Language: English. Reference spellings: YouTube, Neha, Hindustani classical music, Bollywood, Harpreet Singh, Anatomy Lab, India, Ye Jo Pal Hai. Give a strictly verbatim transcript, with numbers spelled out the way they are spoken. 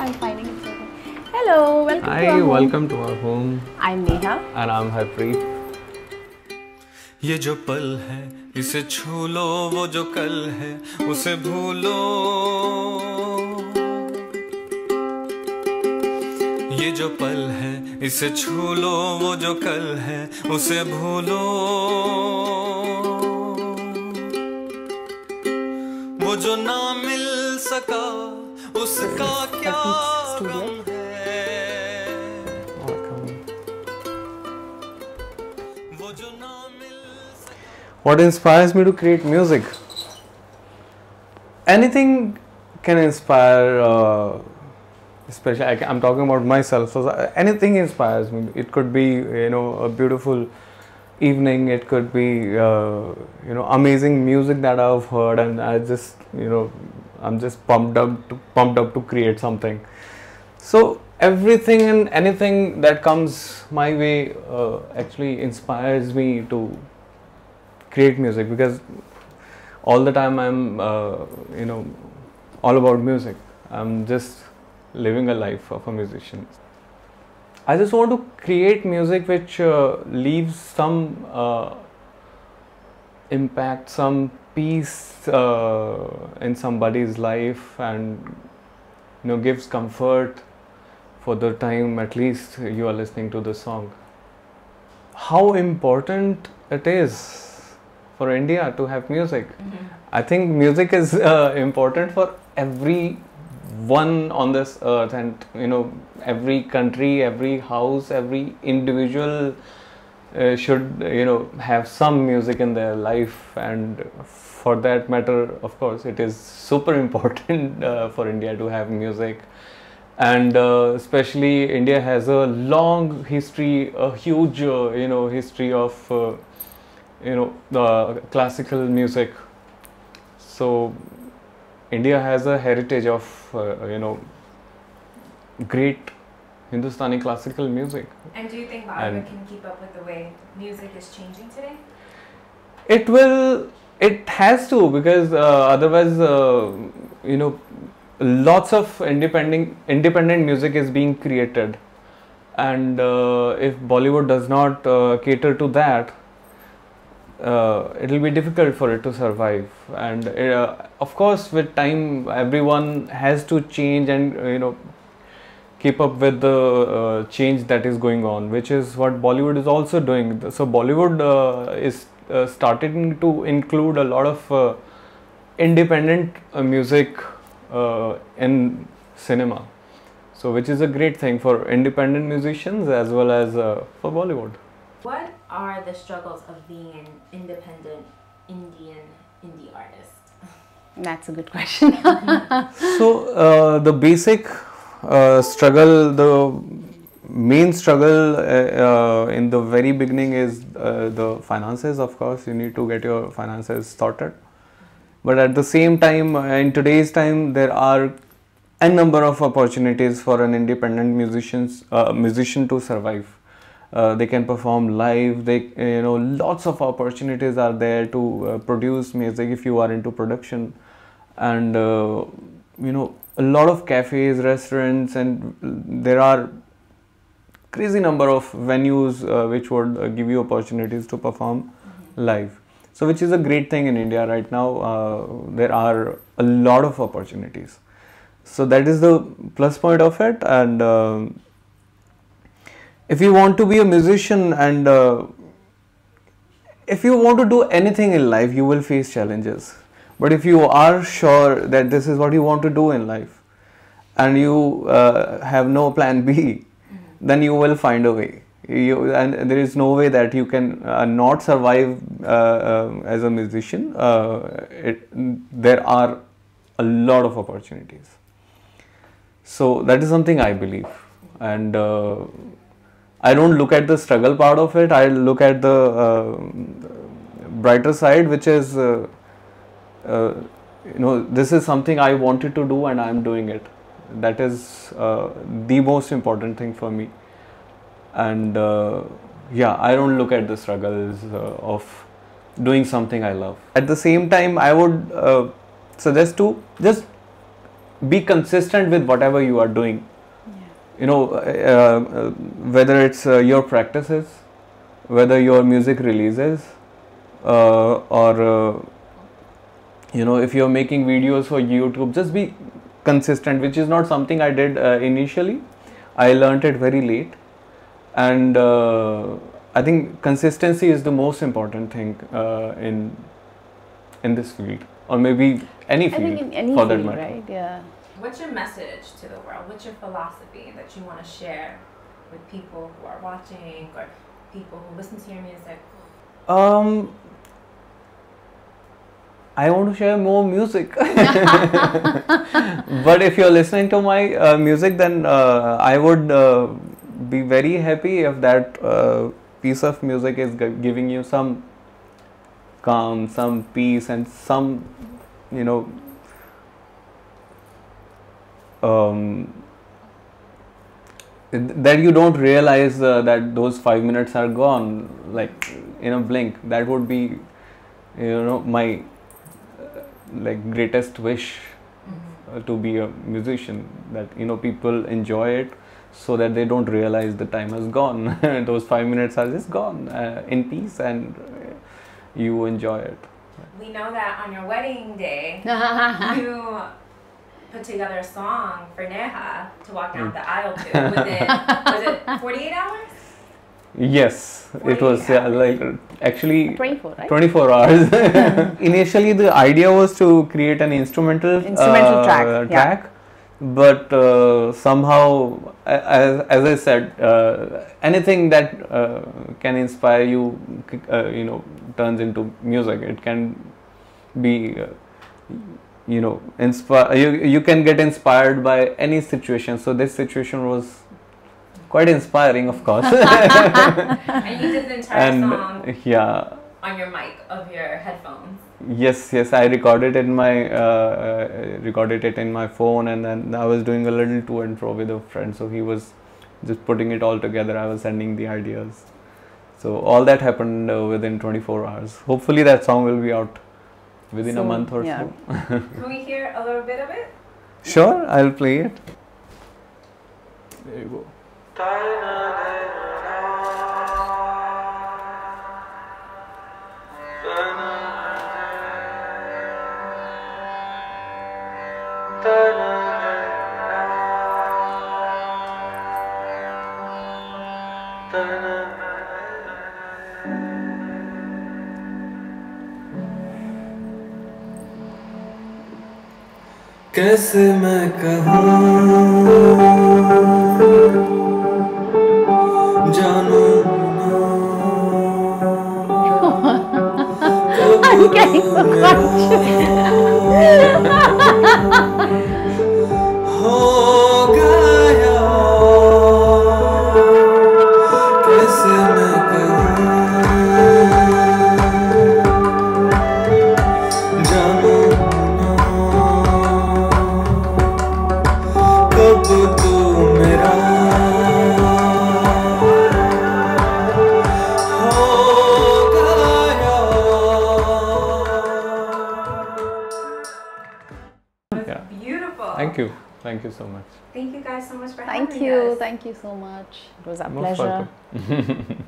I'm finding it so good. Hello, welcome Hi, to our home. Hi, welcome to our home. I'm Neha. And I'm Harpreet. ये जो पल है इसे छू लो वो जो कल है उसे भूलो ये जो पल है इसे छू लो वो जो कल है उसे भूलो वो जो ना मिल सका उसका क्या गम है What inspires me to create music? Anything can inspire, uh, especially I, I'm talking about myself, so anything inspires me. It could be, you know, a beautiful evening, it could be, uh, you know, amazing music that I've heard and I just, you know, I'm just pumped up to, pumped up to create something. So everything and anything that comes my way uh, actually inspires me to create music because all the time I'm uh, you know all about music. I'm just living a life of a musician. I just want to create music which uh, leaves some uh, impact, some peace uh, in somebody's life and you know gives comfort for the time at least you are listening to the song. How important it is for India to have music. Mm-hmm. I think music is uh, important for everyone on this earth and you know every country, every house, every individual uh, should you know have some music in their life and for that matter of course it is super important uh, for India to have music and uh, especially India has a long history, a huge uh, you know history of uh, you know the classical music, so India has a heritage of uh, you know great Hindustani classical music. And do you think Bollywood can keep up with the way music is changing today? It will, it has to, because uh, otherwise uh, you know lots of independent independent music is being created and uh, if Bollywood does not uh, cater to that, Uh, it will be difficult for it to survive and uh, of course with time everyone has to change and uh, you know keep up with the uh, change that is going on, which is what Bollywood is also doing. So Bollywood uh, is uh, starting to include a lot of uh, independent uh, music uh, in cinema, so which is a great thing for independent musicians as well as uh, for Bollywood. What are the struggles of being an independent Indian indie artist? That's a good question. So uh, the basic uh, struggle, the main struggle uh, uh, in the very beginning is uh, the finances. Of course, you need to get your finances sorted. But at the same time, in today's time, there are a number of opportunities for an independent musicians uh, musician to survive. Uh, they can perform live, they you know lots of opportunities are there to uh, produce music if you are into production and uh, you know a lot of cafes, restaurants and there are crazy number of venues uh, which would uh, give you opportunities to perform mm-hmm. live, so which is a great thing in India right now. Uh, there are a lot of opportunities, so that is the plus point of it. And uh, if you want to be a musician and uh, if you want to do anything in life, you will face challenges. But if you are sure that this is what you want to do in life and you uh, have no plan B, mm-hmm. then you will find a way. You, and there is no way that you can uh, not survive uh, uh, as a musician. Uh, it, there are a lot of opportunities. So that is something I believe. And uh, I don't look at the struggle part of it, I look at the uh, brighter side, which is, uh, uh, you know, this is something I wanted to do and I am doing it. That is uh, the most important thing for me. And uh, yeah, I don't look at the struggles uh, of doing something I love. At the same time, I would uh, suggest to just be consistent with whatever you are doing. Yeah. You know, uh, uh, whether it's uh, your practices, whether your music releases, uh, or uh, you know, if you're making videos for YouTube, just be consistent, which is not something I did uh, initially. I learned it very late, and uh, I think consistency is the most important thing uh, in in this field, or maybe any field, I think in any for field, that matter. Right? Yeah. What's your message to the world? What's your philosophy that you want to share with people who are watching or people who listen to your music? Um, I want to share more music. But if you're listening to my uh, music, then uh, I would uh, be very happy if that uh, piece of music is g giving you some calm, some peace, and some, you know, um, that you don't realize uh, that those five minutes are gone, like in a blink. That would be, you know, my uh, like greatest wish, mm-hmm. uh, to be a musician, that, you know, people enjoy it so that they don't realize the time has gone. Those five minutes are just gone uh, in peace, and uh, you enjoy it. We know that on your wedding day, you put together a song for Neha to walk down mm. the aisle to. Was it, was it forty-eight hours? Yes, it was, yeah, like actually twenty-four, right? twenty-four hours. Initially, the idea was to create an instrumental, instrumental uh, track. Uh, track. Yeah. But uh, somehow, as, as I said, uh, anything that uh, can inspire you, uh, you know, turns into music. It can be, uh, you know, inspire. You you can get inspired by any situation. So this situation was quite inspiring, of course. And you did the entire and, song. Yeah. On your mic of your headphones. Yes, yes, I recorded it in my uh, recorded it in my phone, and then I was doing a little to and fro with a friend. So he was just putting it all together. I was sending the ideas. So all that happened uh, within twenty-four hours. Hopefully, that song will be out within so, a month or yeah. so. Can we hear a little bit of it? Sure, I'll play it. There you go. कैसे मैं कहूँ जानो I'm getting so conscious. Thank you so much. Thank you guys so much for having us. Thank you. Thank you so much. It was a pleasure.